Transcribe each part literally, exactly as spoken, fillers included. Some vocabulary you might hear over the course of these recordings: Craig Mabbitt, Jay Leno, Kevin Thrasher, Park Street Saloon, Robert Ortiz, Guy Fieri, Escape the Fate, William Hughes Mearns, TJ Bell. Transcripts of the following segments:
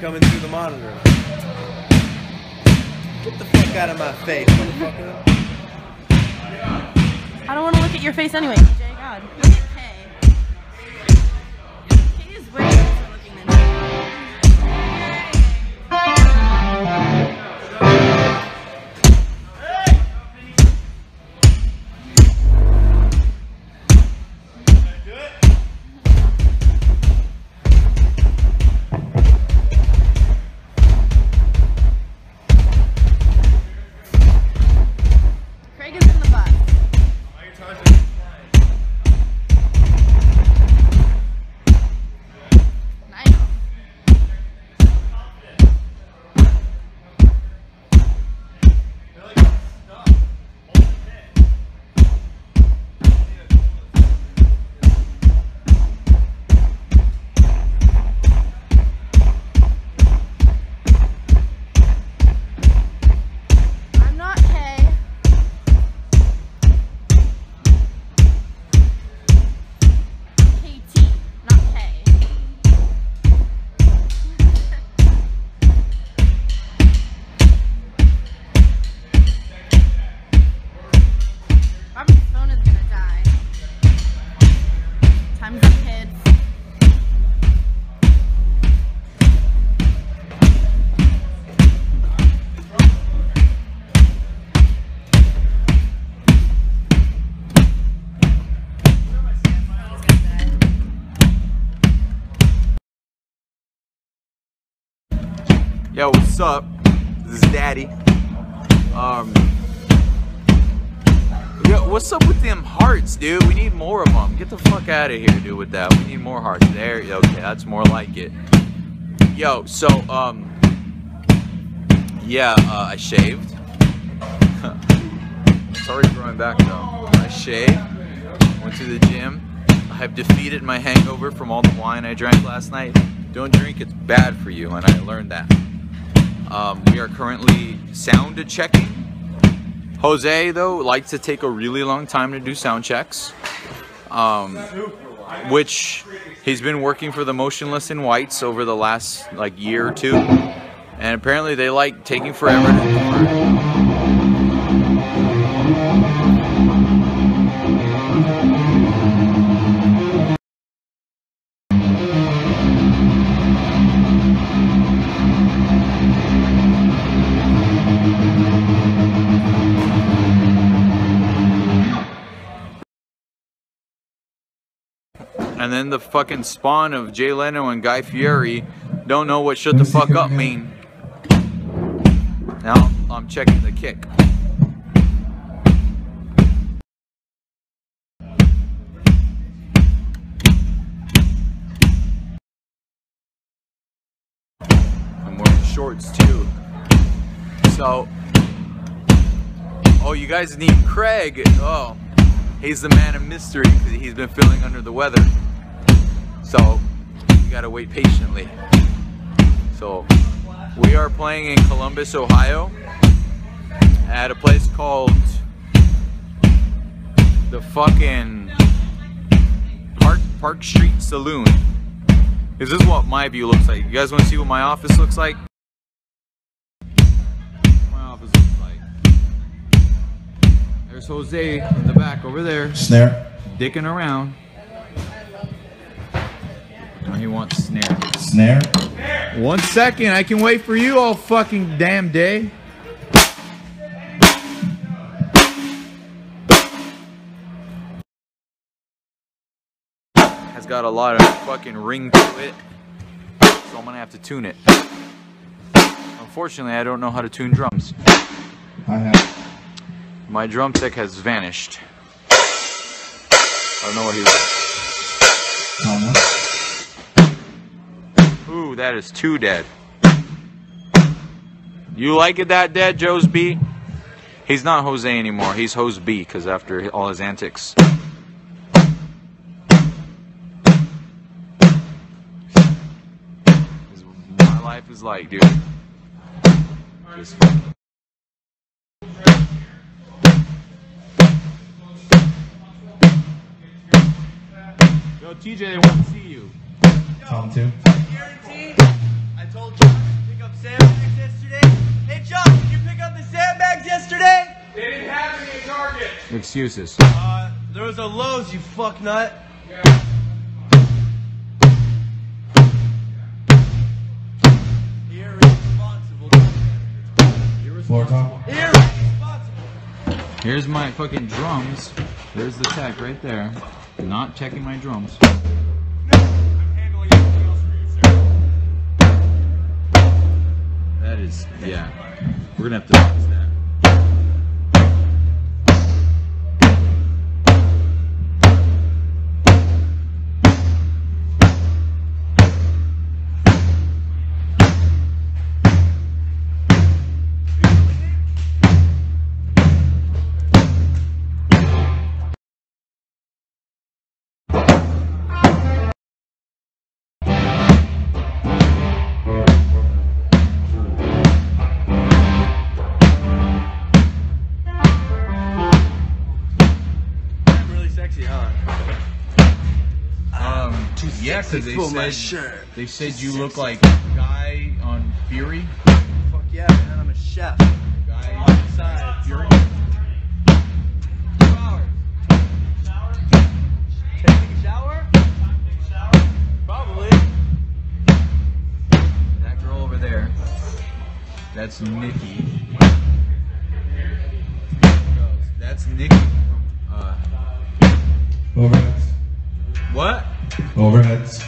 Coming through the monitor. Get the fuck out of my face, motherfucker. I don't want to look at your face anyway, T J. God. Look at Kay. Kay is way better looking than me. Hey! Do it? Craig is in the bus. Yo, what's up? This is Daddy. Um, yo, what's up with them hearts, dude? We need more of them. Get the fuck out of here, dude, with that. We need more hearts. There, okay, that's more like it. Yo, so, um, yeah, uh, I shaved. It's already growing back, though. I shaved, went to the gym. I have defeated my hangover from all the wine I drank last night. Don't drink, it's bad for you, and I learned that. Um, we are currently sound checking. Jose, though, likes to take a really long time to do sound checks, um, which he's been working for the Motionless in Whites over the last like year or two, and apparently they like taking forever to record. And then the fucking spawn of Jay Leno and Guy Fieri don't know what shut the fuck up mean. Now I'm checking the kick. I'm wearing shorts too. So, oh, you guys need Craig. Oh, he's the man of mystery because he's been feeling under the weather. So, you gotta wait patiently. So, we are playing in Columbus, Ohio, at a place called the fucking Park Park Street Saloon. This is what my view looks like. You guys wanna see what my office looks like? My office looks like. There's Jose in the back over there. Snare. Dicking around. He wants snare. Snare? One second, I can wait for you all fucking damn day. Has got a lot of fucking ring to it, so I'm gonna have to tune it. Unfortunately, I don't know how to tune drums. I have. My drum tech has vanished. I don't know where he was. I don't know. Ooh, that is too dead. You like it that dead, Joe's B? He's not Jose anymore. He's Hose B, because after all his antics. My life is like, dude. Just... Yo, T J, they want to see you. Tell him to. I told Josh to pick up sandbags yesterday. Hey Josh, did you pick up the sandbags yesterday? They didn't have any at Target. Excuses. Uh, there was a Lowe's, you fucknut. Yeah. You're irresponsible. Irresponsible. Irresponsible. Here's my fucking drums. There's the tech right there. Not checking my drums. That is, yeah, we're gonna have to fix because they, they, said, they said you look like Guy on Fury. Fuck yeah, man, I'm a chef. Guy on Fury. Two hours. Shower? Taking a shower? Taking a shower? Probably. That girl over there, that's Nikki. That's Nikki from, uh... Overheads. What? Overheads.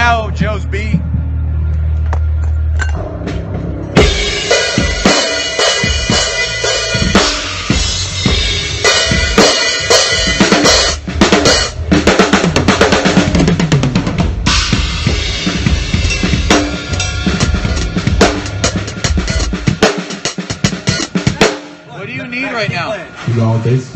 now, Joe's B. What do you need right now? You know this?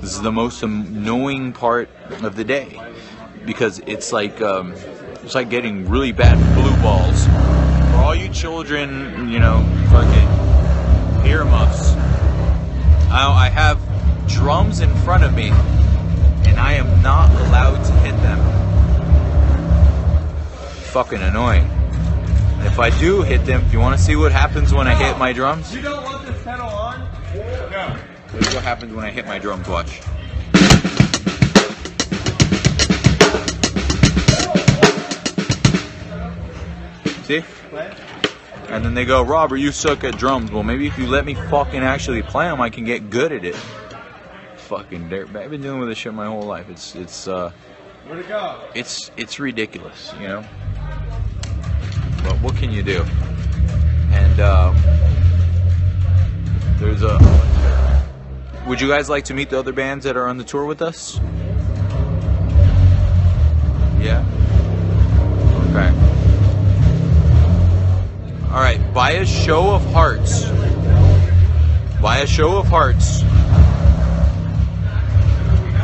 This is the most annoying part of the day because it's like um, it's like getting really bad blue balls. For all you children, you know, fucking earmuffs. I, I have drums in front of me, and I am not allowed to hit them. Fucking annoying. And if I do hit them, if you want to see what happens when I hit my drums? You don't want this pedal on? No. This is what happens when I hit my drums, watch. See? And then they go, Robert, you suck at drums. Well, maybe if you let me fucking actually play them, I can get good at it. Fucking dirtbag. I've been dealing with this shit my whole life. It's, it's, uh... Where'd it go? It's, it's ridiculous, you know? But what can you do? And, uh... there's a... Would you guys like to meet the other bands that are on the tour with us? Yeah? Okay. Alright, by a show of hearts. By a show of hearts.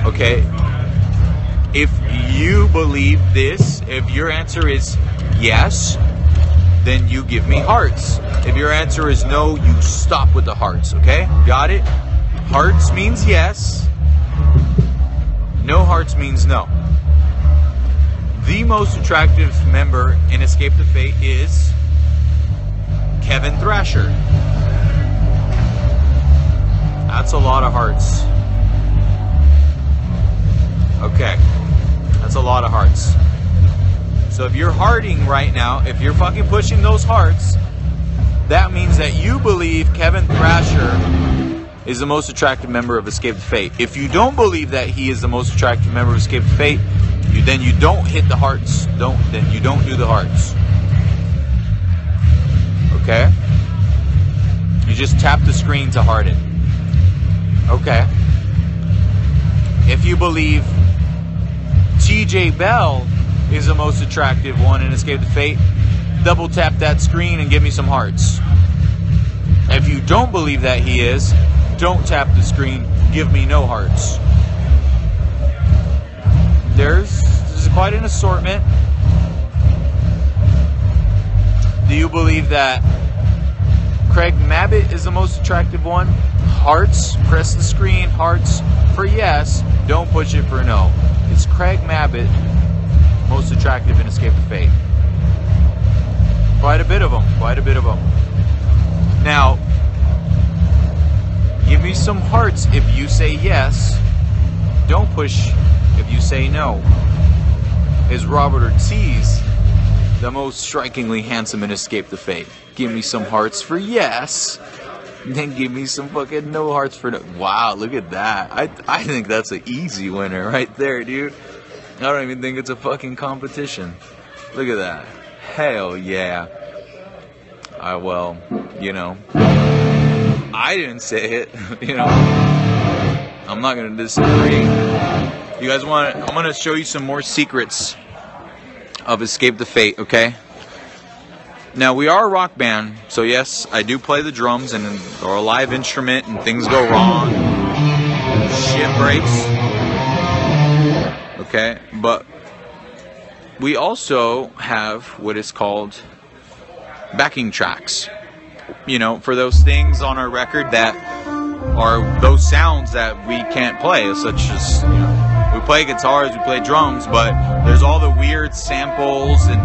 Okay. If you believe this, if your answer is yes, then you give me hearts. If your answer is no, you stop with the hearts, okay? Got it? Hearts means yes. No hearts means no. The most attractive member in Escape the Fate is Kevin Thrasher. That's a lot of hearts. Okay. That's a lot of hearts. So if you're hearting right now, if you're fucking pushing those hearts, that means that you believe Kevin Thrasher is the most attractive member of Escape the Fate. If you don't believe that he is the most attractive member of Escape the Fate, you, then you don't hit the hearts. Don't then you don't do the hearts. Okay? You just tap the screen to heart it. Okay. If you believe T J Bell is the most attractive one in Escape the Fate, double tap that screen and give me some hearts. If you don't believe that he is, don't tap the screen, give me no hearts. There's, there's quite an assortment. Do you believe that Craig Mabbitt is the most attractive one? Hearts, press the screen, hearts for yes, don't push it for no. It's Craig Mabbitt, most attractive in Escape the Fate. Quite a bit of them, quite a bit of them. Now, give me some hearts if you say yes. Don't push if you say no. Is Robert Ortiz the most strikingly handsome in Escape the Fate? Give me some hearts for yes. Then give me some fucking no hearts for no. Wow, look at that. I, I think that's an easy winner right there, dude. I don't even think it's a fucking competition. Look at that. Hell yeah. I, well, you know. I didn't say it, you know. I'm not gonna disagree. You guys want? I'm gonna show you some more secrets of Escape the Fate. Okay. Now we are a rock band, so yes, I do play the drums and or a live instrument, and things go wrong, shit breaks. Okay, but we also have what is called backing tracks. You know, for those things on our record that are those sounds that we can't play, such as, you know, we play guitars, we play drums, but there's all the weird samples and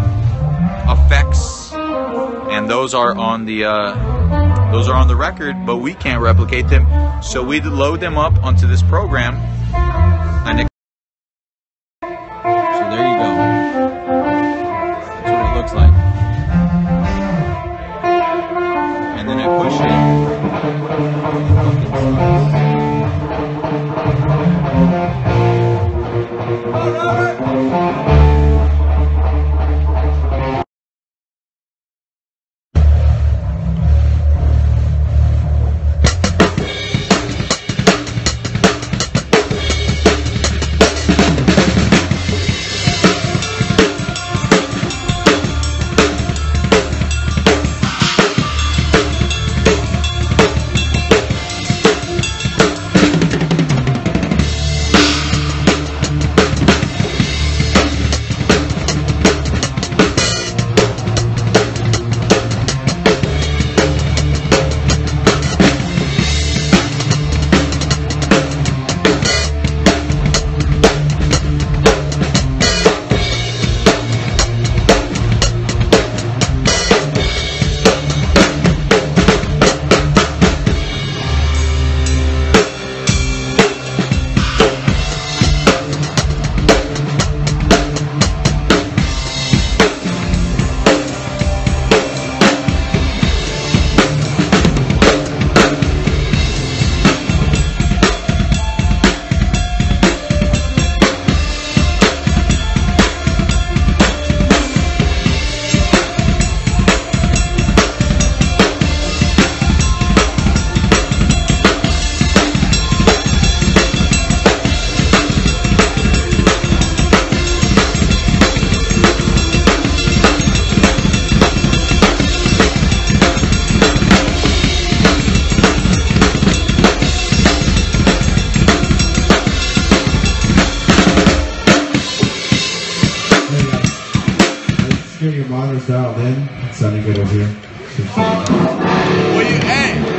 effects, and those are on the uh, those are on the record, but we can't replicate them, so we load them up onto this program, and it so there you go. That's what it looks like. to push it. Come on, Robert! Your monitors dialed in. It's sounding good over here. Well, you, hey,